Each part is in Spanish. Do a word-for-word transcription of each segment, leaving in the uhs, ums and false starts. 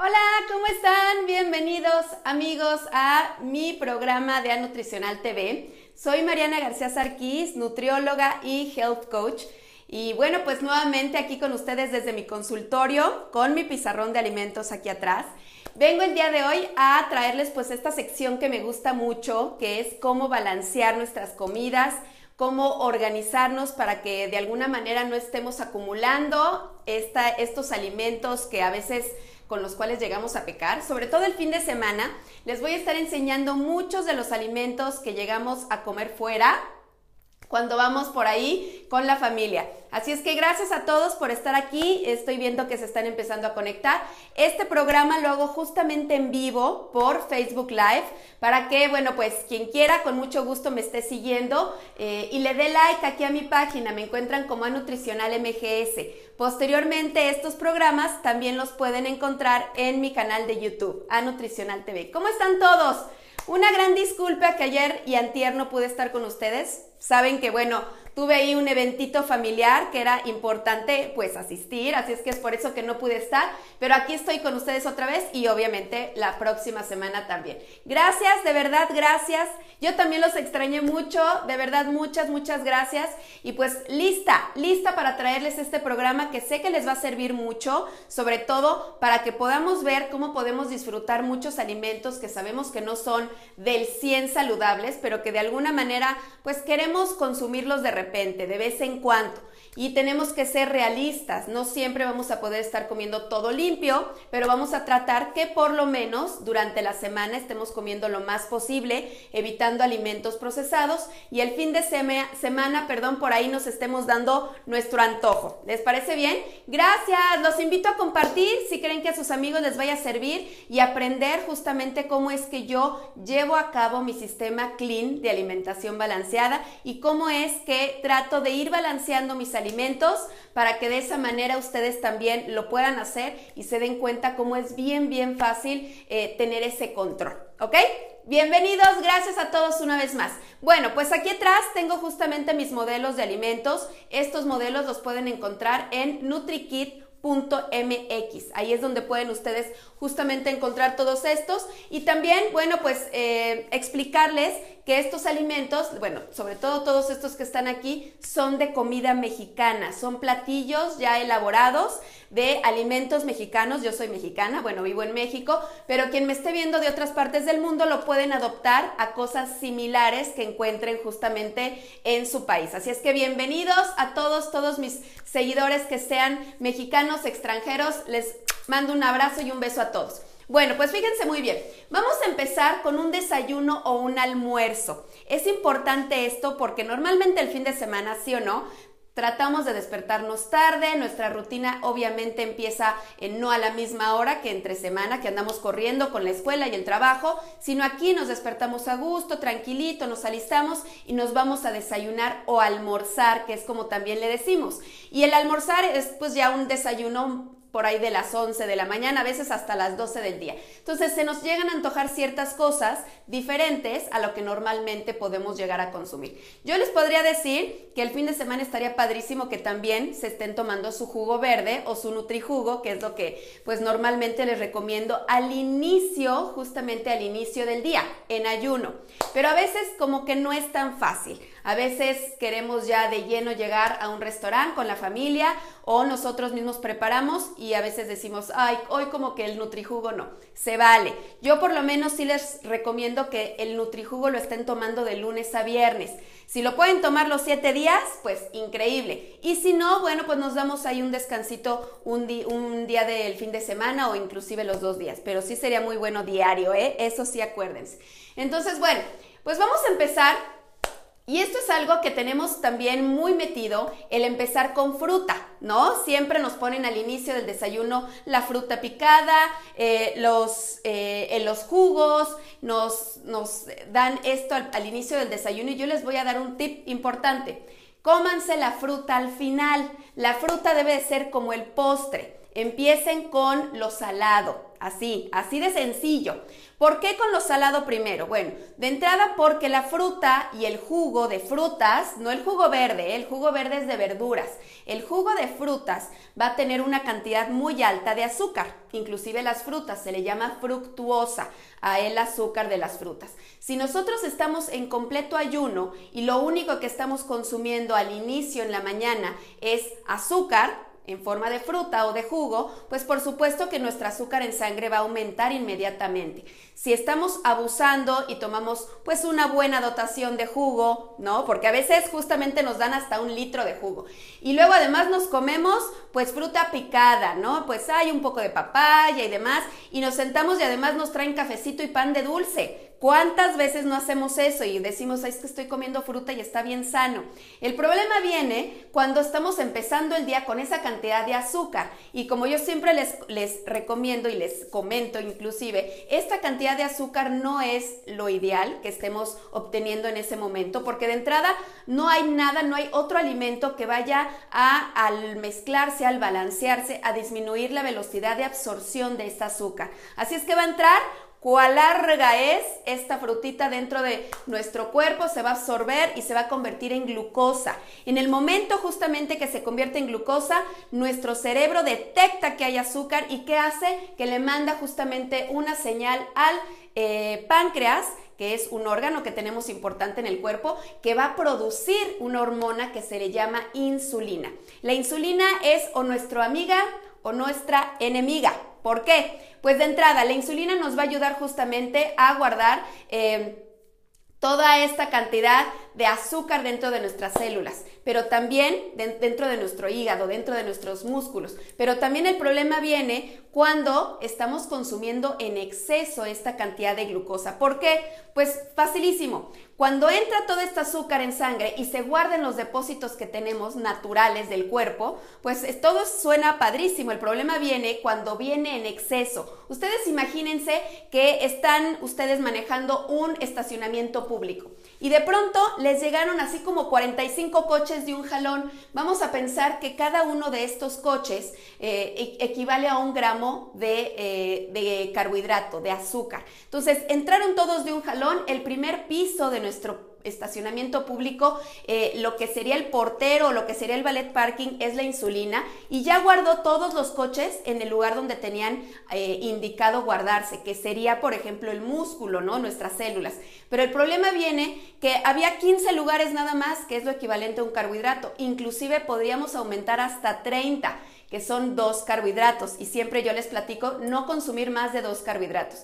Hola, ¿cómo están? Bienvenidos amigos a mi programa de Anutricional T V. Soy Mariana García Sarquís, nutrióloga y health coach. Y bueno, pues nuevamente aquí con ustedes desde mi consultorio, con mi pizarrón de alimentos aquí atrás. Vengo el día de hoy a traerles pues esta sección que me gusta mucho, que es cómo balancear nuestras comidas, cómo organizarnos para que de alguna manera no estemos acumulando esta, estos alimentos que a veces con los cuales llegamos a pecar. Sobre todo el fin de semana les voy a estar enseñando muchos de los alimentos que llegamos a comer fuera cuando vamos por ahí con la familia. Así es que gracias a todos por estar aquí. Estoy viendo que se están empezando a conectar. Este programa lo hago justamente en vivo por Facebook Live para que, bueno, pues quien quiera con mucho gusto me esté siguiendo eh, y le dé like aquí a mi página. Me encuentran como Anutricional M G S. Posteriormente estos programas también los pueden encontrar en mi canal de YouTube, Anutricional T V. ¿Cómo están todos? Una gran disculpa que ayer y antier no pude estar con ustedes. Saben que, bueno, tuve ahí un eventito familiar que era importante, pues, asistir, así es que es por eso que no pude estar, pero aquí estoy con ustedes otra vez y obviamente la próxima semana también. Gracias, de verdad, gracias. Yo también los extrañé mucho, de verdad, muchas, muchas gracias. Y pues, lista, lista para traerles este programa que sé que les va a servir mucho, sobre todo para que podamos ver cómo podemos disfrutar muchos alimentos que sabemos que no son del cien saludables, pero que de alguna manera, pues, queremos consumirlos de repente, de vez en cuando, y tenemos que ser realistas. No siempre vamos a poder estar comiendo todo limpio, pero vamos a tratar que por lo menos durante la semana estemos comiendo lo más posible, evitando alimentos procesados, y el fin de sema, semana, perdón, por ahí nos estemos dando nuestro antojo. ¿Les parece bien? Gracias, los invito a compartir si creen que a sus amigos les vaya a servir y aprender justamente cómo es que yo llevo a cabo mi sistema Clean de alimentación balanceada y cómo es que trato de ir balanceando mis alimentos para que de esa manera ustedes también lo puedan hacer y se den cuenta cómo es bien, bien fácil eh, tener ese control, ¿ok? Bienvenidos, gracias a todos una vez más. Bueno, pues aquí atrás tengo justamente mis modelos de alimentos. Estos modelos los pueden encontrar en nutrikit punto m x. Ahí es donde pueden ustedes justamente encontrar todos estos y también, bueno, pues eh, explicarles que estos alimentos, bueno, sobre todo todos estos que están aquí, son de comida mexicana, son platillos ya elaborados de alimentos mexicanos. Yo soy mexicana, bueno, vivo en México, pero quien me esté viendo de otras partes del mundo lo pueden adoptar a cosas similares que encuentren justamente en su país. Así es que bienvenidos a todos, todos mis seguidores que sean mexicanos, extranjeros, les mando un abrazo y un beso a todos. Bueno, pues fíjense muy bien, vamos a empezar con un desayuno o un almuerzo. Es importante esto porque normalmente el fin de semana, sí o no, tratamos de despertarnos tarde, nuestra rutina obviamente empieza eh, no a la misma hora que entre semana, que andamos corriendo con la escuela y el trabajo, sino aquí nos despertamos a gusto, tranquilito, nos alistamos y nos vamos a desayunar o almorzar, que es como también le decimos. Y el almorzar es pues ya un desayuno por ahí de las once de la mañana, a veces hasta las doce del día. Entonces se nos llegan a antojar ciertas cosas diferentes a lo que normalmente podemos llegar a consumir. Yo les podría decir que el fin de semana estaría padrísimo que también se estén tomando su jugo verde o su nutrijugo, que es lo que pues normalmente les recomiendo al inicio, justamente al inicio del día, en ayuno. Pero a veces como que no es tan fácil. A veces queremos ya de lleno llegar a un restaurante con la familia o nosotros mismos preparamos y a veces decimos, ay, hoy como que el nutrijugo no, se vale. Yo por lo menos sí les recomiendo que el nutrijugo lo estén tomando de lunes a viernes. Si lo pueden tomar los siete días, pues increíble. Y si no, bueno, pues nos damos ahí un descansito un, un día del fin de semana o inclusive los dos días. Pero sí sería muy bueno diario, ¿eh? Eso sí, acuérdense. Entonces, bueno, pues vamos a empezar. Y esto es algo que tenemos también muy metido, el empezar con fruta, ¿no? Siempre nos ponen al inicio del desayuno la fruta picada, eh, los, eh, en los jugos, nos, nos dan esto al, al inicio del desayuno y yo les voy a dar un tip importante. Cómanse la fruta al final, la fruta debe de ser como el postre. Empiecen con lo salado, así, así de sencillo. ¿Por qué con lo salado primero? Bueno, de entrada porque la fruta y el jugo de frutas, no el jugo verde, el jugo verde es de verduras. El jugo de frutas va a tener una cantidad muy alta de azúcar, inclusive las frutas, se le llama fructuosa a el azúcar de las frutas. Si nosotros estamos en completo ayuno y lo único que estamos consumiendo al inicio en la mañana es azúcar, en forma de fruta o de jugo, pues por supuesto que nuestro azúcar en sangre va a aumentar inmediatamente. Si estamos abusando y tomamos pues una buena dotación de jugo, ¿no? Porque a veces justamente nos dan hasta un litro de jugo. Y luego además nos comemos pues fruta picada, ¿no? Pues hay un poco de papaya y demás, y nos sentamos y además nos traen cafecito y pan de dulce. ¿Cuántas veces no hacemos eso y decimos, es que estoy comiendo fruta y está bien sano? El problema viene cuando estamos empezando el día con esa cantidad de azúcar. Y como yo siempre les, les recomiendo y les comento inclusive, esta cantidad de azúcar no es lo ideal que estemos obteniendo en ese momento, porque de entrada no hay nada, no hay otro alimento que vaya a, al mezclarse, al balancearse, a disminuir la velocidad de absorción de este azúcar. Así es que va a entrar... ¿Cuán larga es esta frutita dentro de nuestro cuerpo? Se va a absorber y se va a convertir en glucosa. En el momento justamente que se convierte en glucosa, nuestro cerebro detecta que hay azúcar y ¿qué hace? Que le manda justamente una señal al eh, páncreas, que es un órgano que tenemos importante en el cuerpo, que va a producir una hormona que se le llama insulina. La insulina es o nuestra amiga o nuestra enemiga. ¿Por qué? Pues de entrada, la insulina nos va a ayudar justamente a guardar eh, toda esta cantidad de azúcar dentro de nuestras células, pero también de, dentro de nuestro hígado, dentro de nuestros músculos. Pero también el problema viene cuando estamos consumiendo en exceso esta cantidad de glucosa. ¿Por qué? Pues facilísimo. Cuando entra todo este azúcar en sangre y se guarda en los depósitos que tenemos naturales del cuerpo, pues todo suena padrísimo. El problema viene cuando viene en exceso. Ustedes imagínense que están ustedes manejando un estacionamiento público y de pronto les llegaron así como cuarenta y cinco coches de un jalón. Vamos a pensar que cada uno de estos coches eh, equivale a un gramo de, eh, de carbohidrato, de azúcar. Entonces, entraron todos de un jalón, el primer piso de nuestro estacionamiento público, eh, lo que sería el portero o lo que sería el valet parking es la insulina y ya guardó todos los coches en el lugar donde tenían eh, indicado guardarse, que sería por ejemplo el músculo, ¿no? Nuestras células. Pero el problema viene que había quince lugares nada más, que es lo equivalente a un carbohidrato, inclusive podríamos aumentar hasta treinta, que son dos carbohidratos, y siempre yo les platico no consumir más de dos carbohidratos.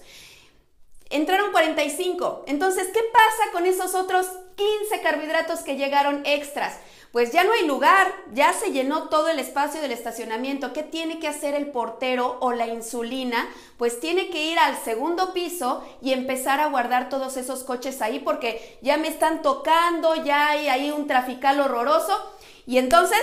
Entraron cuarenta y cinco. Entonces, ¿qué pasa con esos otros quince carbohidratos que llegaron extras? Pues ya no hay lugar, ya se llenó todo el espacio del estacionamiento. ¿Qué tiene que hacer el portero o la insulina? Pues tiene que ir al segundo piso y empezar a guardar todos esos coches ahí porque ya me están tocando, ya hay ahí un trafical horroroso. Y entonces...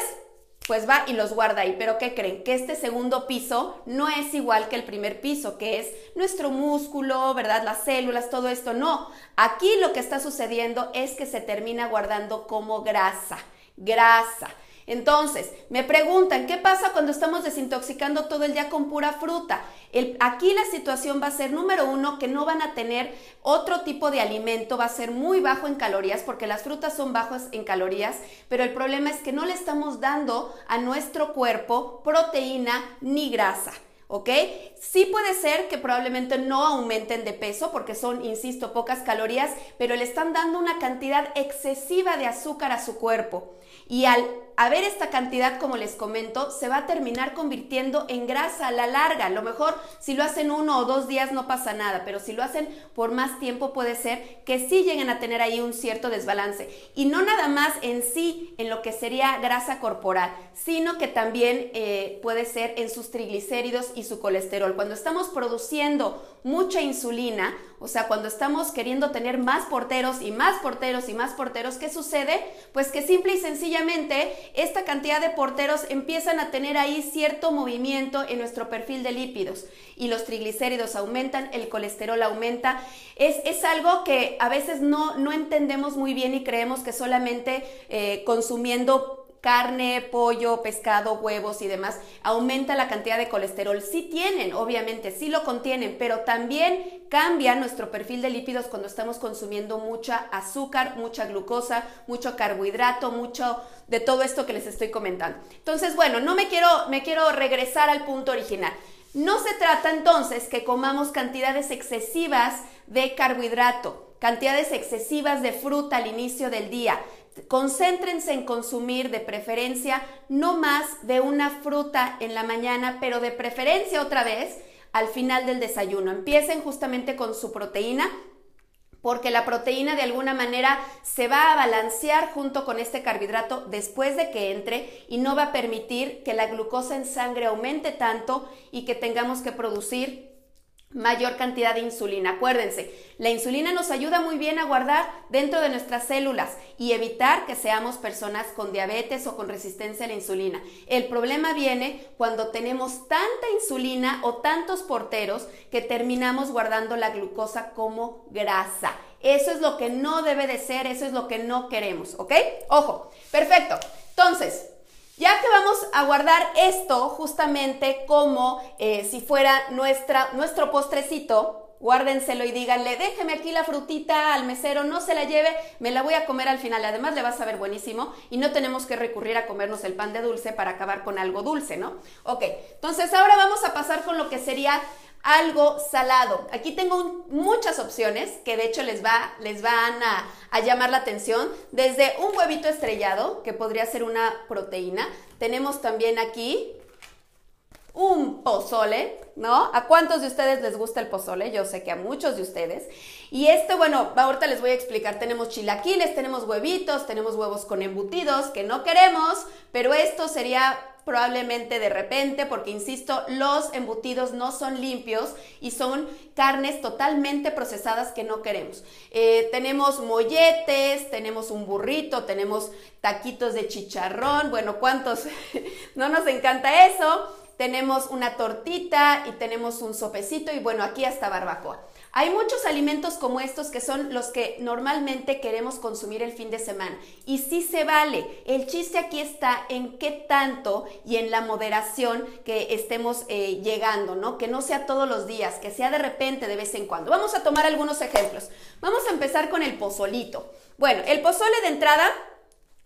pues va y los guarda ahí. Pero ¿qué creen? Que este segundo piso no es igual que el primer piso, que es nuestro músculo, ¿verdad? Las células, todo esto. No, aquí lo que está sucediendo es que se termina guardando como grasa, grasa. Entonces, me preguntan, ¿qué pasa cuando estamos desintoxicando todo el día con pura fruta? El, aquí la situación va a ser, número uno, que no van a tener otro tipo de alimento, va a ser muy bajo en calorías, porque las frutas son bajas en calorías, pero el problema es que no le estamos dando a nuestro cuerpo proteína ni grasa. ¿Ok? Sí puede ser que probablemente no aumenten de peso porque son, insisto, pocas calorías, pero le están dando una cantidad excesiva de azúcar a su cuerpo. Y al haber esta cantidad, como les comento, se va a terminar convirtiendo en grasa a la larga. A lo mejor si lo hacen uno o dos días no pasa nada, pero si lo hacen por más tiempo puede ser que sí lleguen a tener ahí un cierto desbalance. Y no nada más en sí, en lo que sería grasa corporal, sino que también eh, puede ser en sus triglicéridos y su colesterol. Cuando estamos produciendo mucha insulina, o sea, cuando estamos queriendo tener más porteros y más porteros y más porteros, ¿qué sucede? Pues que simple y sencillamente esta cantidad de porteros empiezan a tener ahí cierto movimiento en nuestro perfil de lípidos y los triglicéridos aumentan, el colesterol aumenta. Es, es algo que a veces no, no entendemos muy bien y creemos que solamente eh, consumiendo carne, pollo, pescado, huevos y demás, aumenta la cantidad de colesterol. Sí tienen, obviamente, sí lo contienen, pero también cambia nuestro perfil de lípidos cuando estamos consumiendo mucha azúcar, mucha glucosa, mucho carbohidrato, mucho de todo esto que les estoy comentando. Entonces, bueno, no me quiero, me quiero regresar al punto original. No se trata entonces que comamos cantidades excesivas de carbohidrato, cantidades excesivas de fruta al inicio del día. Concéntrense en consumir de preferencia no más de una fruta en la mañana, pero de preferencia otra vez al final del desayuno. Empiecen justamente con su proteína, porque la proteína de alguna manera se va a balancear junto con este carbohidrato después de que entre y no va a permitir que la glucosa en sangre aumente tanto y que tengamos que producir mayor cantidad de insulina. Acuérdense, la insulina nos ayuda muy bien a guardar dentro de nuestras células y evitar que seamos personas con diabetes o con resistencia a la insulina. El problema viene cuando tenemos tanta insulina o tantos porteros que terminamos guardando la glucosa como grasa. Eso es lo que no debe de ser, eso es lo que no queremos, ¿ok? Ojo, perfecto. Entonces, ya que vamos a guardar esto justamente como eh, si fuera nuestra, nuestro postrecito, guárdenselo y díganle, déjeme aquí la frutita al mesero, no se la lleve, me la voy a comer al final. Además le va a saber buenísimo y no tenemos que recurrir a comernos el pan de dulce para acabar con algo dulce, ¿no? Ok, entonces ahora vamos a pasar con lo que sería algo salado. Aquí tengo un, muchas opciones que de hecho les, va, les van a, a llamar la atención. Desde un huevito estrellado, que podría ser una proteína. Tenemos también aquí un pozole, ¿no? ¿A cuántos de ustedes les gusta el pozole? Yo sé que a muchos de ustedes. Y este, bueno, ahorita les voy a explicar. Tenemos chilaquiles, tenemos huevitos, tenemos huevos con embutidos, que no queremos, pero esto sería probablemente de repente, porque insisto, los embutidos no son limpios y son carnes totalmente procesadas que no queremos. Eh, tenemos molletes, tenemos un burrito, tenemos taquitos de chicharrón, bueno, ¿cuántos? No nos encanta eso. Tenemos una tortita y tenemos un sopecito y bueno, aquí hasta barbacoa. Hay muchos alimentos como estos que son los que normalmente queremos consumir el fin de semana y sí se vale. El chiste aquí está en qué tanto y en la moderación que estemos eh, llegando, ¿no? Que no sea todos los días, que sea de repente, de vez en cuando. Vamos a tomar algunos ejemplos. Vamos a empezar con el pozolito. Bueno, el pozole de entrada,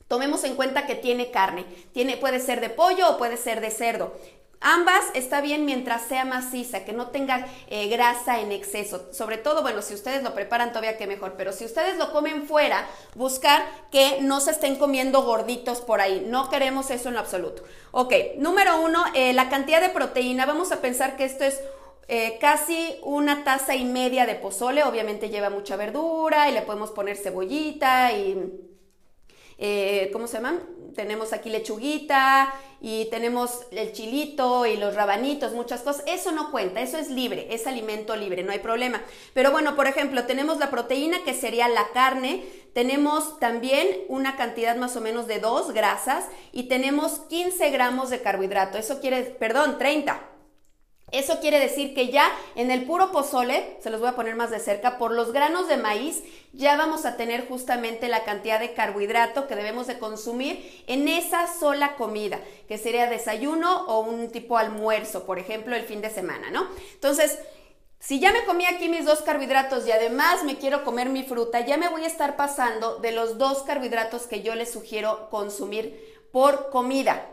tomemos en cuenta que tiene carne. Tiene, puede ser de pollo o puede ser de cerdo. Ambas está bien mientras sea maciza, que no tenga eh, grasa en exceso. Sobre todo, bueno, si ustedes lo preparan todavía que mejor, pero si ustedes lo comen fuera, buscar que no se estén comiendo gorditos por ahí. No queremos eso en lo absoluto. Ok, número uno, eh, la cantidad de proteína. Vamos a pensar que esto es Eh, casi una taza y media de pozole. Obviamente lleva mucha verdura y le podemos poner cebollita y Eh, ¿cómo se llaman? Tenemos aquí lechuguita y tenemos el chilito y los rabanitos, muchas cosas. Eso no cuenta, eso es libre, es alimento libre, no hay problema. Pero bueno, por ejemplo, tenemos la proteína que sería la carne, tenemos también una cantidad más o menos de dos grasas y tenemos quince gramos de carbohidrato. Eso quiere, perdón, treinta. Eso quiere decir que ya en el puro pozole, se los voy a poner más de cerca, por los granos de maíz ya vamos a tener justamente la cantidad de carbohidrato que debemos de consumir en esa sola comida, que sería desayuno o un tipo almuerzo, por ejemplo, el fin de semana, ¿no? Entonces, si ya me comí aquí mis dos carbohidratos y además me quiero comer mi fruta, ya me voy a estar pasando de los dos carbohidratos que yo les sugiero consumir por comida.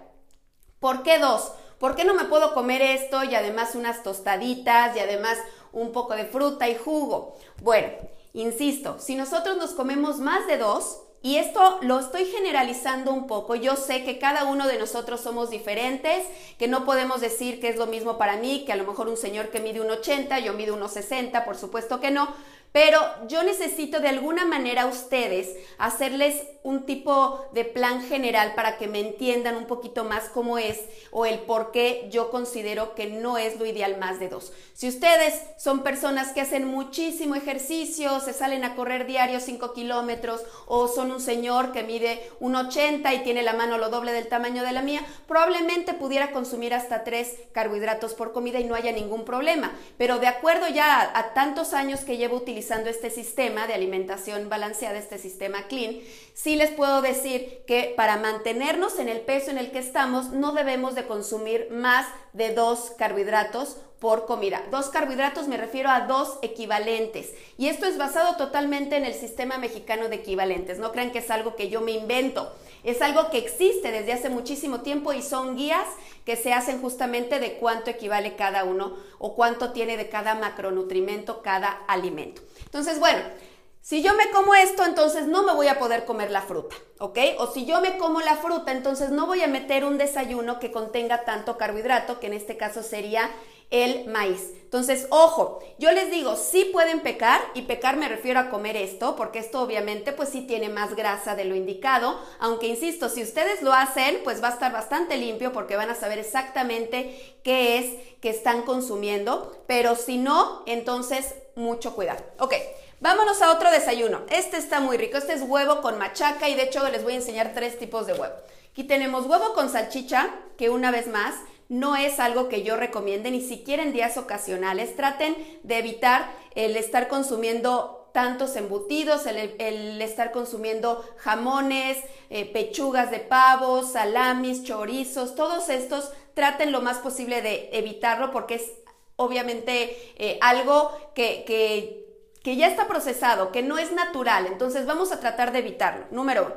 ¿Por qué dos? ¿Por qué no me puedo comer esto y además unas tostaditas y además un poco de fruta y jugo? Bueno, insisto, si nosotros nos comemos más de dos, y esto lo estoy generalizando un poco, yo sé que cada uno de nosotros somos diferentes, que no podemos decir que es lo mismo para mí, que a lo mejor un señor que mide uno ochenta, yo mido uno sesenta, por supuesto que no, pero yo necesito de alguna manera a ustedes hacerles un tipo de plan general para que me entiendan un poquito más cómo es o el por qué yo considero que no es lo ideal más de dos. Si ustedes son personas que hacen muchísimo ejercicio, se salen a correr diario cinco kilómetros o son un señor que mide uno ochenta y tiene la mano lo doble del tamaño de la mía, probablemente pudiera consumir hasta tres carbohidratos por comida y no haya ningún problema. Pero de acuerdo ya a, a tantos años que llevo utilizando utilizando este sistema de alimentación balanceada, este sistema Clean, sí les puedo decir que para mantenernos en el peso en el que estamos no debemos de consumir más de dos carbohidratos por comida. Dos carbohidratos, me refiero a dos equivalentes, y esto es basado totalmente en el sistema mexicano de equivalentes. No crean que es algo que yo me invento, es algo que existe desde hace muchísimo tiempo y son guías que se hacen justamente de cuánto equivale cada uno o cuánto tiene de cada macronutrimento cada alimento. Entonces, bueno, si yo me como esto, entonces no me voy a poder comer la fruta, ¿ok? O si yo me como la fruta, entonces no voy a meter un desayuno que contenga tanto carbohidrato, que en este caso sería el maíz. Entonces, ojo, yo les digo, sí pueden pecar, y pecar me refiero a comer esto, porque esto obviamente pues sí tiene más grasa de lo indicado, aunque insisto, si ustedes lo hacen, pues va a estar bastante limpio porque van a saber exactamente qué es que están consumiendo, pero si no, entonces mucho cuidado. Ok. Vámonos a otro desayuno. Este está muy rico. Este es huevo con machaca, y de hecho les voy a enseñar tres tipos de huevo. Aquí tenemos huevo con salchicha, que una vez más no es algo que yo recomiende, ni siquiera en días ocasionales. Traten de evitar el estar consumiendo tantos embutidos, el, el estar consumiendo jamones, eh, pechugas de pavo, salamis, chorizos, todos estos, traten lo más posible de evitarlo porque es obviamente eh, algo que... que que ya está procesado, que no es natural, entonces vamos a tratar de evitarlo. Número uno.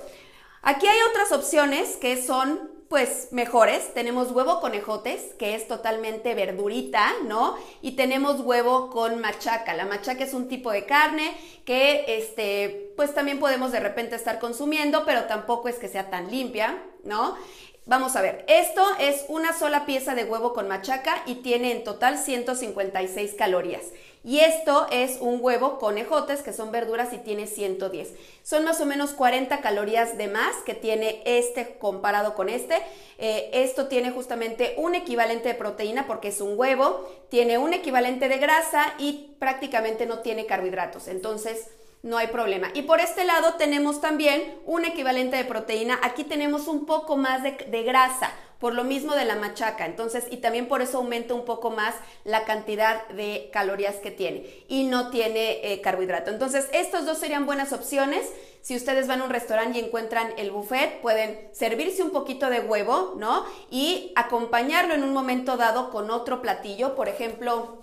Aquí hay otras opciones que son, pues, mejores. Tenemos huevo con ejotes, que es totalmente verdurita, ¿no? Y tenemos huevo con machaca. La machaca es un tipo de carne que, este, pues, también podemos de repente estar consumiendo, pero tampoco es que sea tan limpia, ¿no? Vamos a ver, esto es una sola pieza de huevo con machaca y tiene en total ciento cincuenta y seis calorías. Y esto es un huevo con ejotes, que son verduras, y tiene ciento diez. Son más o menos cuarenta calorías de más que tiene este comparado con este. Eh, esto tiene justamente un equivalente de proteína porque es un huevo, tiene un equivalente de grasa y prácticamente no tiene carbohidratos. Entonces, no hay problema. Y por este lado tenemos también un equivalente de proteína. Aquí tenemos un poco más de, de grasa, por lo mismo de la machaca. Entonces, y también por eso aumenta un poco más la cantidad de calorías que tiene. Y no tiene eh, carbohidrato. Entonces, estos dos serían buenas opciones. Si ustedes van a un restaurante y encuentran el buffet, pueden servirse un poquito de huevo, ¿no? Y acompañarlo en un momento dado con otro platillo. Por ejemplo,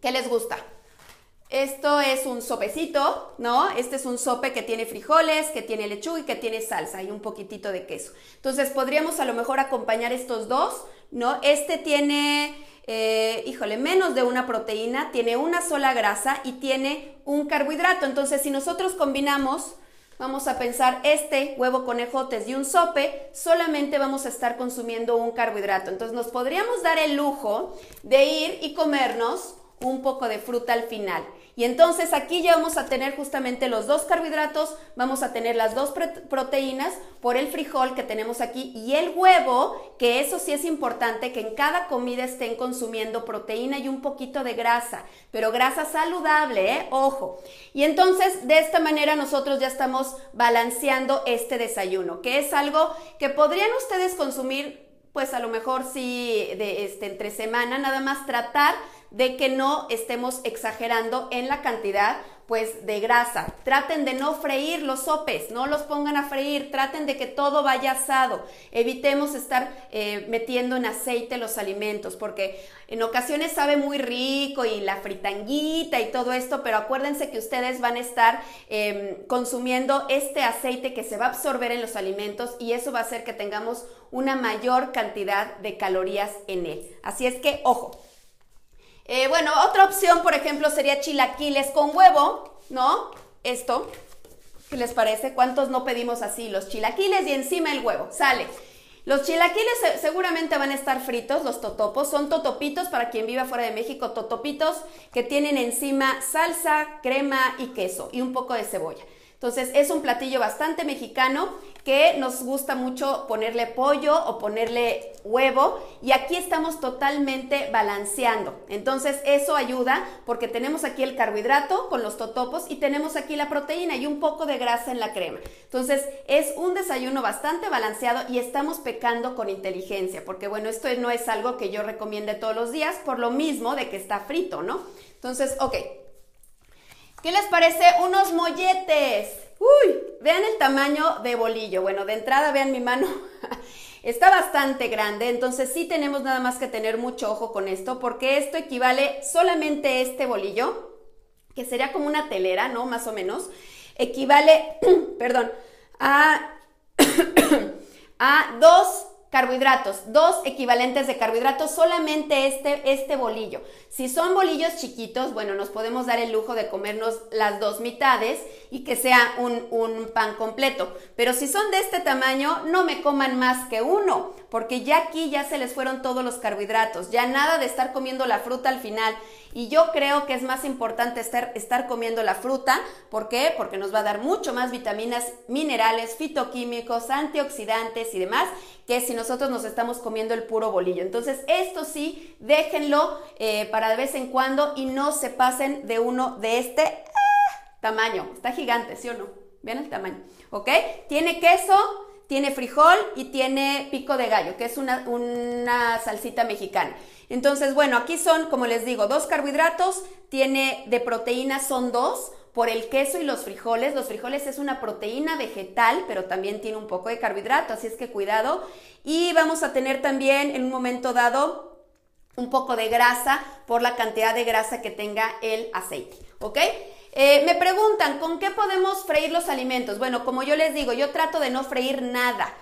¿qué les gusta? Esto es un sopecito, ¿no? Este es un sope que tiene frijoles, que tiene lechuga y que tiene salsa y un poquitito de queso. Entonces podríamos a lo mejor acompañar estos dos, ¿no? Este tiene, eh, híjole, menos de una proteína, tiene una sola grasa y tiene un carbohidrato. Entonces si nosotros combinamos, vamos a pensar, este huevo con ejotes y un sope, solamente vamos a estar consumiendo un carbohidrato. Entonces nos podríamos dar el lujo de ir y comernos un poco de fruta al final. Y entonces aquí ya vamos a tener justamente los dos carbohidratos, vamos a tener las dos proteínas por el frijol que tenemos aquí y el huevo, que eso sí es importante, que en cada comida estén consumiendo proteína y un poquito de grasa, pero grasa saludable, ¿eh? Ojo. Y entonces de esta manera nosotros ya estamos balanceando este desayuno, que es algo que podrían ustedes consumir, pues a lo mejor sí, de este, entre semana, nada más tratar de que no estemos exagerando en la cantidad, pues, de grasa. Traten de no freír los sopes, no los pongan a freír, traten de que todo vaya asado. Evitemos estar eh, metiendo en aceite los alimentos, porque en ocasiones sabe muy rico y la fritanguita y todo esto, pero acuérdense que ustedes van a estar eh, consumiendo este aceite que se va a absorber en los alimentos y eso va a hacer que tengamos una mayor cantidad de calorías en él. Así es que, ojo. Eh, bueno, otra opción, por ejemplo, sería chilaquiles con huevo, ¿no? Esto, ¿qué les parece? ¿Cuántos no pedimos así? Los chilaquiles y encima el huevo, sale. Los chilaquiles seguramente van a estar fritos, los totopos, son totopitos, para quien viva fuera de México, totopitos que tienen encima salsa, crema y queso y un poco de cebolla. Entonces es un platillo bastante mexicano que nos gusta mucho ponerle pollo o ponerle huevo, y aquí estamos totalmente balanceando. Entonces eso ayuda porque tenemos aquí el carbohidrato con los totopos y tenemos aquí la proteína y un poco de grasa en la crema. Entonces es un desayuno bastante balanceado y estamos pecando con inteligencia porque, bueno, esto no es algo que yo recomiende todos los días por lo mismo de que está frito, ¿no? Entonces, ok. ¿Qué les parece? ¡Unos molletes! ¡Uy! Vean el tamaño de bolillo. Bueno, de entrada vean mi mano. Está bastante grande, entonces sí tenemos nada más que tener mucho ojo con esto, porque esto equivale solamente este bolillo, que sería como una telera, ¿no? Más o menos. Equivale, perdón, a, a dos carbohidratos, dos equivalentes de carbohidratos, solamente este, este bolillo. Si son bolillos chiquitos, bueno, nos podemos dar el lujo de comernos las dos mitades y que sea un, un pan completo. Pero si son de este tamaño, no me coman más que uno, porque ya aquí ya se les fueron todos los carbohidratos, ya nada de estar comiendo la fruta al final. Y yo creo que es más importante estar, estar comiendo la fruta. ¿Por qué? Porque nos va a dar mucho más vitaminas, minerales, fitoquímicos, antioxidantes y demás, que si nosotros nos estamos comiendo el puro bolillo. Entonces, esto sí, déjenlo eh, para de vez en cuando y no se pasen de uno de este ¡ah! tamaño. Está gigante, ¿sí o no? Vean el tamaño, ¿ok? Tiene queso, tiene frijol y tiene pico de gallo, que es una, una salsita mexicana. Entonces, bueno, aquí son, como les digo, dos carbohidratos, tiene de proteína, son dos, por el queso y los frijoles. Los frijoles es una proteína vegetal, pero también tiene un poco de carbohidrato, así es que cuidado. Y vamos a tener también, en un momento dado, un poco de grasa por la cantidad de grasa que tenga el aceite, ¿ok? Eh, me preguntan, ¿con qué podemos freír los alimentos? Bueno, como yo les digo, yo trato de no freír nada.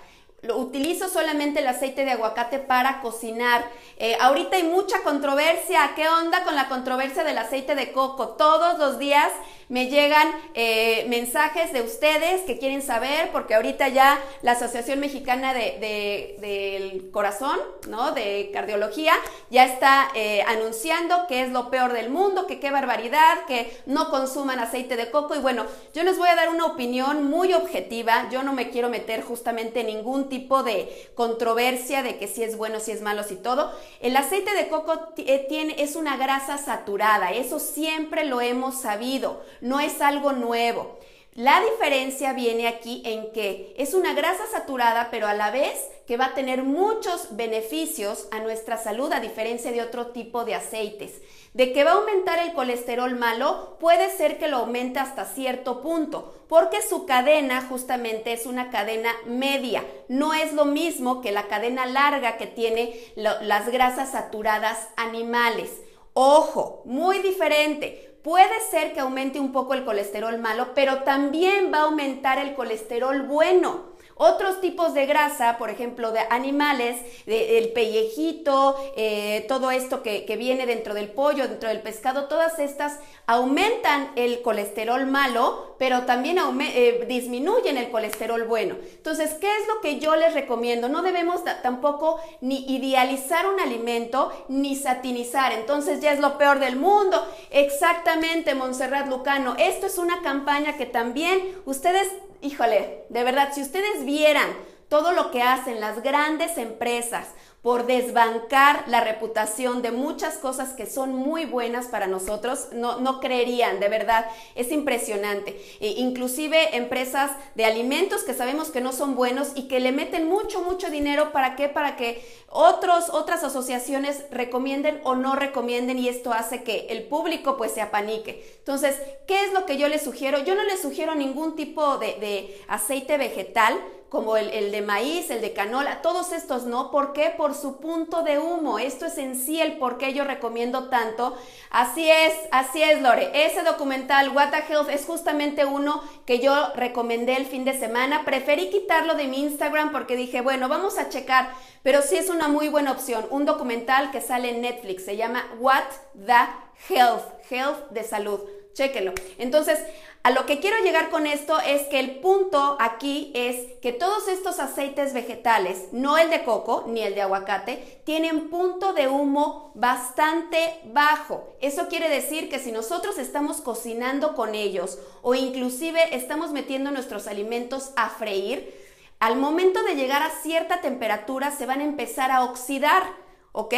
Lo utilizo solamente el aceite de aguacate para cocinar. Eh, ahorita hay mucha controversia. ¿Qué onda con la controversia del aceite de coco? Todos los días me llegan eh, mensajes de ustedes que quieren saber, porque ahorita ya la Asociación Mexicana de, de, del Corazón, ¿no? De Cardiología, ya está eh, anunciando que es lo peor del mundo, que qué barbaridad, que no consuman aceite de coco. Y bueno, yo les voy a dar una opinión muy objetiva. Yo no me quiero meter justamente en ningún tipo de controversia de que si es bueno, si es malo, si todo. El aceite de coco tiene, es una grasa saturada, eso siempre lo hemos sabido, no es algo nuevo. La diferencia viene aquí en que es una grasa saturada, pero a la vez que va a tener muchos beneficios a nuestra salud, a diferencia de otro tipo de aceites. De que va a aumentar el colesterol malo, puede ser que lo aumente hasta cierto punto, porque su cadena justamente es una cadena media, no es lo mismo que la cadena larga que tiene lo, las grasas saturadas animales. Ojo, muy diferente. Puede ser que aumente un poco el colesterol malo, pero también va a aumentar el colesterol bueno. Otros tipos de grasa, por ejemplo, de animales, de, el pellejito, eh, todo esto que, que viene dentro del pollo, dentro del pescado, todas estas aumentan el colesterol malo, pero también eh, disminuyen el colesterol bueno. Entonces, ¿qué es lo que yo les recomiendo? No debemos tampoco ni idealizar un alimento, ni satinizar. Entonces, ya es lo peor del mundo. Exactamente, Montserrat Lucano. Esto es una campaña que también ustedes... Híjole, de verdad, si ustedes vieran todo lo que hacen las grandes empresas por desbancar la reputación de muchas cosas que son muy buenas para nosotros, no, no creerían, de verdad, es impresionante. E inclusive empresas de alimentos que sabemos que no son buenos y que le meten mucho, mucho dinero, ¿para qué? Para que otros, otras asociaciones recomienden o no recomienden, y esto hace que el público pues se apanique. Entonces, ¿qué es lo que yo les sugiero? Yo no les sugiero ningún tipo de, de aceite vegetal, como el, el de maíz, el de canola, todos estos no. ¿Por qué? Por su punto de humo. Esto es en sí el por qué yo recomiendo tanto. Así es, así es, Lore. Ese documental, What the Health, es justamente uno que yo recomendé el fin de semana. Preferí quitarlo de mi Instagram porque dije, bueno, vamos a checar, pero sí es una muy buena opción. Un documental que sale en Netflix, se llama What the Health, Health de salud. Chéquenlo. Entonces, a lo que quiero llegar con esto es que el punto aquí es que todos estos aceites vegetales, no el de coco ni el de aguacate, tienen punto de humo bastante bajo. Eso quiere decir que si nosotros estamos cocinando con ellos o inclusive estamos metiendo nuestros alimentos a freír, al momento de llegar a cierta temperatura se van a empezar a oxidar, ¿ok?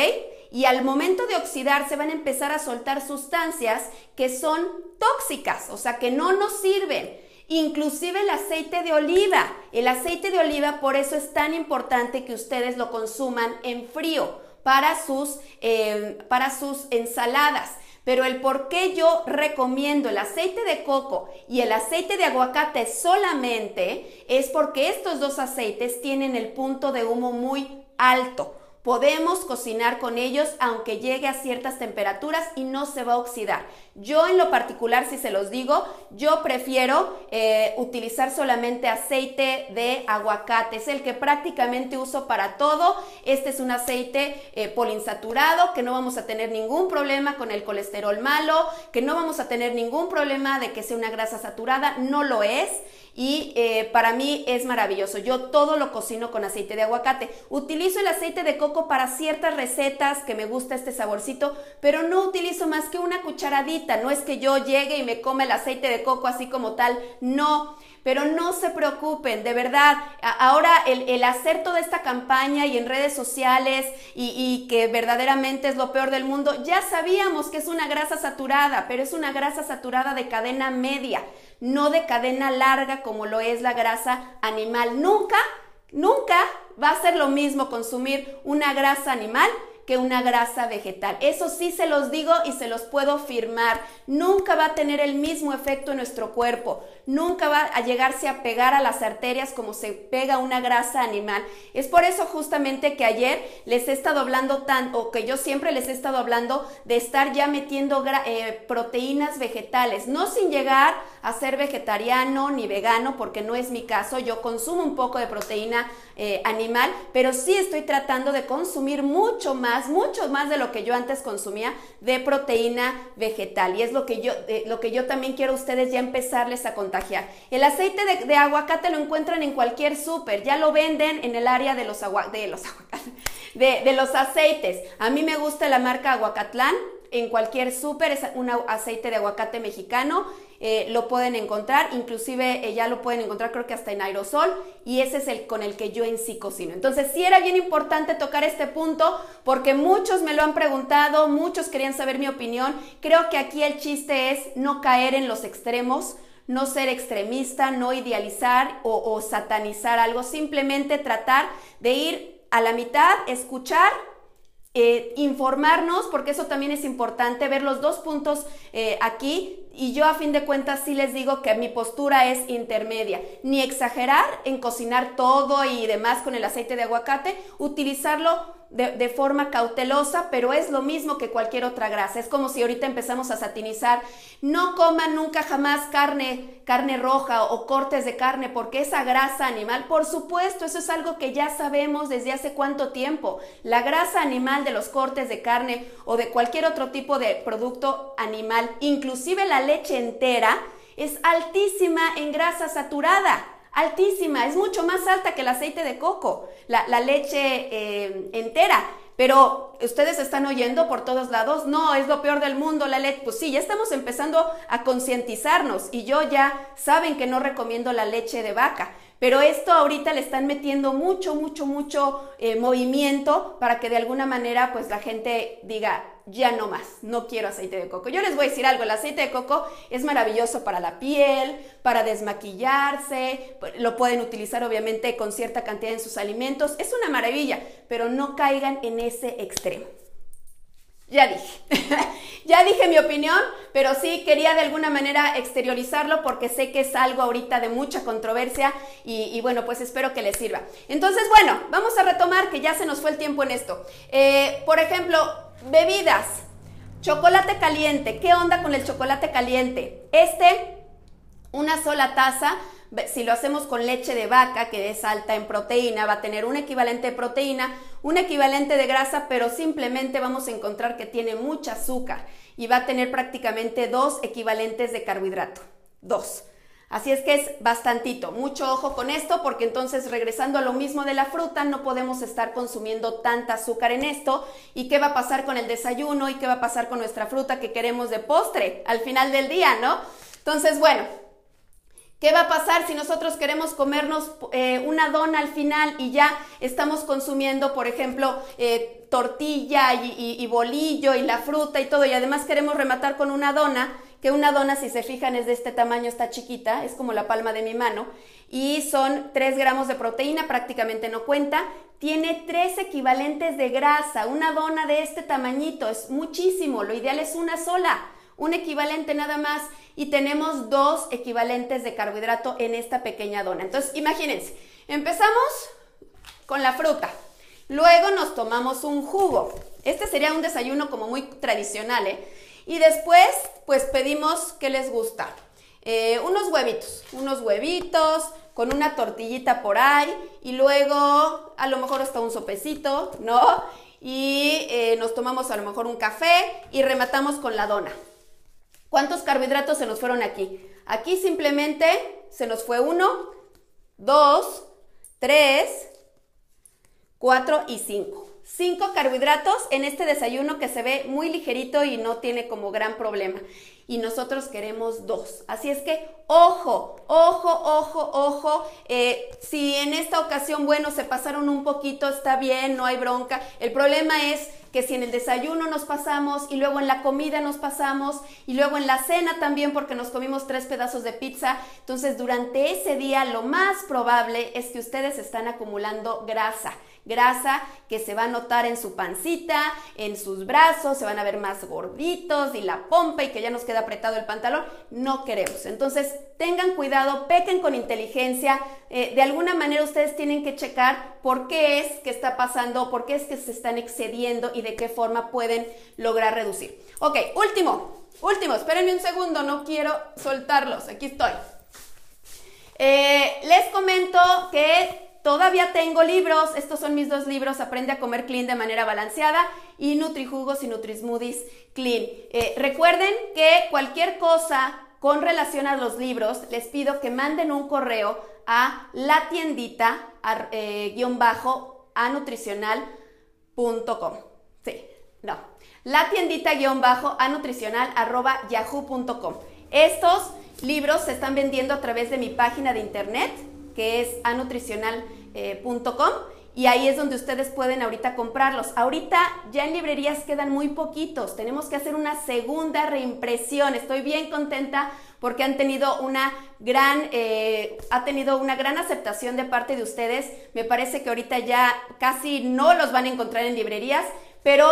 Y al momento de oxidar se van a empezar a soltar sustancias que son tóxicas, o sea, que no nos sirven. Inclusive el aceite de oliva. El aceite de oliva, por eso es tan importante que ustedes lo consuman en frío para sus, eh, para sus ensaladas. Pero el por qué yo recomiendo el aceite de coco y el aceite de aguacate solamente es porque estos dos aceites tienen el punto de humo muy alto. Podemos cocinar con ellos aunque llegue a ciertas temperaturas y no se va a oxidar. Yo en lo particular, si se los digo, yo prefiero eh, utilizar solamente aceite de aguacate. Es el que prácticamente uso para todo. Este es un aceite eh, polinsaturado, que no vamos a tener ningún problema con el colesterol malo, que no vamos a tener ningún problema de que sea una grasa saturada, no lo es. Y eh, para mí es maravilloso. Yo todo lo cocino con aceite de aguacate. Utilizo el aceite de coco para ciertas recetas que me gusta este saborcito, pero no utilizo más que una cucharadita. No es que yo llegue y me coma el aceite de coco así como tal, no. Pero no se preocupen, de verdad, ahora el, el hacer toda esta campaña y en redes sociales y, y que verdaderamente es lo peor del mundo, ya sabíamos que es una grasa saturada, pero es una grasa saturada de cadena media, no de cadena larga como lo es la grasa animal. Nunca, nunca va a ser lo mismo consumir una grasa animal que una grasa vegetal. Eso sí se los digo y se los puedo firmar. Nunca va a tener el mismo efecto en nuestro cuerpo. Nunca va a llegarse a pegar a las arterias como se pega una grasa animal. Es por eso justamente que ayer les he estado hablando tan, o que yo siempre les he estado hablando de estar ya metiendo eh, proteínas vegetales. No sin llegar a ser vegetariano ni vegano, porque no es mi caso. Yo consumo un poco de proteína eh, animal, pero sí estoy tratando de consumir mucho más mucho más de lo que yo antes consumía de proteína vegetal, y es lo que yo, eh, lo que yo también quiero a ustedes ya empezarles a contagiar. El aceite de, de aguacate lo encuentran en cualquier súper, ya lo venden en el área de los, agua, de, los aguacates, de, de los aceites. A mí me gusta la marca Aguacatlán, en cualquier súper, es un aceite de aguacate mexicano, eh, lo pueden encontrar, inclusive eh, ya lo pueden encontrar creo que hasta en aerosol, y ese es el con el que yo en sí cocino. Entonces sí era bien importante tocar este punto, porque muchos me lo han preguntado, muchos querían saber mi opinión. Creo que aquí el chiste es no caer en los extremos, no ser extremista, no idealizar o, o satanizar algo, simplemente tratar de ir a la mitad, escuchar, Eh, informarnos, porque eso también es importante, ver los dos puntos eh, aquí, y yo a fin de cuentas sí les digo que mi postura es intermedia, ni exagerar en cocinar todo y demás con el aceite de aguacate, utilizarlo De, de forma cautelosa, pero es lo mismo que cualquier otra grasa. Es como si ahorita empezamos a satinizar, no coman nunca jamás carne, carne roja o cortes de carne porque esa grasa animal, por supuesto, eso es algo que ya sabemos desde hace cuánto tiempo. La grasa animal de los cortes de carne o de cualquier otro tipo de producto animal, inclusive la leche entera, es altísima en grasa saturada. Altísima, es mucho más alta que el aceite de coco, la, la leche eh, entera. Pero ustedes están oyendo por todos lados, no, es lo peor del mundo la leche. Pues sí, ya estamos empezando a concientizarnos, y yo ya saben que no recomiendo la leche de vaca. Pero esto ahorita le están metiendo mucho, mucho, mucho eh, movimiento para que de alguna manera pues la gente diga, ya no más, no quiero aceite de coco. Yo les voy a decir algo, el aceite de coco es maravilloso para la piel, para desmaquillarse, lo pueden utilizar obviamente con cierta cantidad en sus alimentos, es una maravilla, pero no caigan en ese extremo. Ya dije, ya dije mi opinión, pero sí quería de alguna manera exteriorizarlo porque sé que es algo ahorita de mucha controversia y, y bueno, pues espero que les sirva. Entonces, bueno, vamos a retomar que ya se nos fue el tiempo en esto. Eh, por ejemplo, bebidas, chocolate caliente. ¿Qué onda con el chocolate caliente? Este, una sola taza. Si lo hacemos con leche de vaca, que es alta en proteína, va a tener un equivalente de proteína, un equivalente de grasa, pero simplemente vamos a encontrar que tiene mucha azúcar y va a tener prácticamente dos equivalentes de carbohidrato, dos. Así es que es bastantito, mucho ojo con esto, porque entonces regresando a lo mismo de la fruta, no podemos estar consumiendo tanta azúcar en esto. ¿Y qué va a pasar con el desayuno? ¿Y qué va a pasar con nuestra fruta que queremos de postre al final del día, no? Entonces, bueno, ¿qué va a pasar si nosotros queremos comernos eh, una dona al final y ya estamos consumiendo, por ejemplo, eh, tortilla y, y, y bolillo y la fruta y todo, y además queremos rematar con una dona? que una dona, si se fijan, es de este tamaño, está chiquita, es como la palma de mi mano, y son tres gramos de proteína, prácticamente no cuenta. Tiene tres equivalentes de grasa, una dona de este tamañito, es muchísimo, lo ideal es una sola, un equivalente nada más, y tenemos dos equivalentes de carbohidrato en esta pequeña dona. Entonces, imagínense, empezamos con la fruta, luego nos tomamos un jugo, este sería un desayuno como muy tradicional, ¿eh? Y después, pues pedimos, ¿qué les gusta? Eh, unos huevitos, unos huevitos con una tortillita por ahí, y luego a lo mejor hasta un sopecito, ¿no? Y eh, nos tomamos a lo mejor un café y rematamos con la dona. ¿Cuántos carbohidratos se nos fueron aquí? Aquí simplemente se nos fue uno, dos, tres, cuatro y cinco. Cinco carbohidratos en este desayuno que se ve muy ligerito y no tiene como gran problema. Y nosotros queremos dos. Así es que, ojo, ojo, ojo, ojo. Eh, si en esta ocasión, bueno, se pasaron un poquito, está bien, no hay bronca. El problema es que si en el desayuno nos pasamos y luego en la comida nos pasamos y luego en la cena también porque nos comimos tres pedazos de pizza, entonces durante ese día lo más probable es que ustedes están acumulando grasa. Grasa que se va a notar en su pancita, en sus brazos, se van a ver más gorditos y la pompa y que ya nos queda apretado el pantalón, no queremos. Entonces tengan cuidado, pequen con inteligencia, eh, de alguna manera ustedes tienen que checar por qué es que está pasando, por qué es que se están excediendo y de qué forma pueden lograr reducir. Ok, último, último, espérenme un segundo, no quiero soltarlos, aquí estoy. Eh, les comento que todavía tengo libros, estos son mis dos libros, Aprende a comer clean de manera balanceada y Nutrijugos y Nutrismoothies clean. Eh, recuerden que cualquier cosa con relación a los libros, les pido que manden un correo a la tiendita a, eh, guión bajo anutricional punto com. Sí, no, la tiendita guión bajo anutricional arroba yahoo punto com. Estos libros se están vendiendo a través de mi página de internet, que es anutricional punto com, y ahí es donde ustedes pueden ahorita comprarlos. Ahorita ya en librerías quedan muy poquitos, tenemos que hacer una segunda reimpresión. Estoy bien contenta porque han tenido una gran, eh, ha tenido una gran aceptación de parte de ustedes. Me parece que ahorita ya casi no los van a encontrar en librerías, pero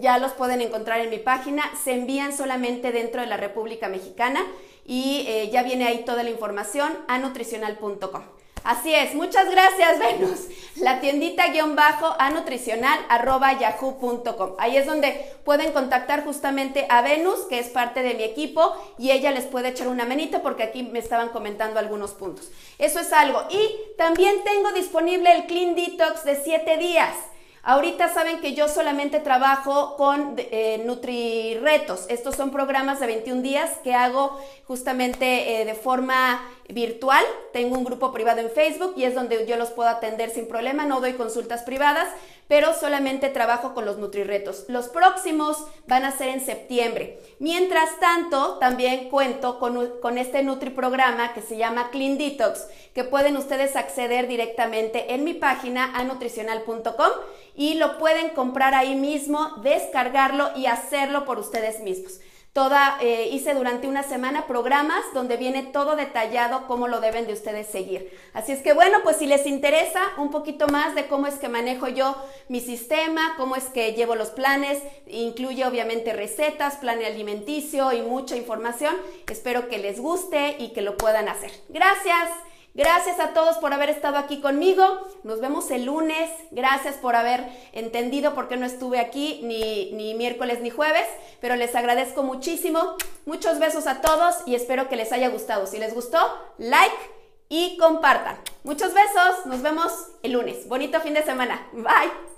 ya los pueden encontrar en mi página. Se envían solamente dentro de la República Mexicana y eh, ya viene ahí toda la información a nutricional punto com. Así es, muchas gracias, Venus. La tiendita guión bajo a nutricional arroba yahoo punto com. Ahí es donde pueden contactar justamente a Venus, que es parte de mi equipo, y ella les puede echar una manita porque aquí me estaban comentando algunos puntos. Eso es algo. Y también tengo disponible el Clean Detox de siete días. Ahorita saben que yo solamente trabajo con eh, Nutri Retos. Estos son programas de veintiún días que hago justamente eh, de forma virtual. Tengo un grupo privado en Facebook y es donde yo los puedo atender sin problema. No doy consultas privadas, pero solamente trabajo con los Nutri Retos. Los próximos van a ser en septiembre. Mientras tanto, también cuento con, con este Nutri Programa que se llama Clean Detox, que pueden ustedes acceder directamente en mi página a nutricional punto com. Y lo pueden comprar ahí mismo, descargarlo y hacerlo por ustedes mismos. Toda, eh, hice durante una semana programas donde viene todo detallado cómo lo deben de ustedes seguir. Así es que bueno, pues si les interesa un poquito más de cómo es que manejo yo mi sistema, cómo es que llevo los planes, incluye obviamente recetas, plan alimenticio y mucha información. Espero que les guste y que lo puedan hacer. Gracias. Gracias a todos por haber estado aquí conmigo. Nos vemos el lunes. Gracias por haber entendido por qué no estuve aquí ni, ni miércoles ni jueves, pero les agradezco muchísimo. Muchos besos a todos y espero que les haya gustado. Si les gustó, like y compartan. Muchos besos. Nos vemos el lunes. Bonito fin de semana. Bye.